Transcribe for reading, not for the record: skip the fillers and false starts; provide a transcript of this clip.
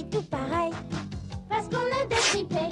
est tout pareil, parce qu'on a des triplés.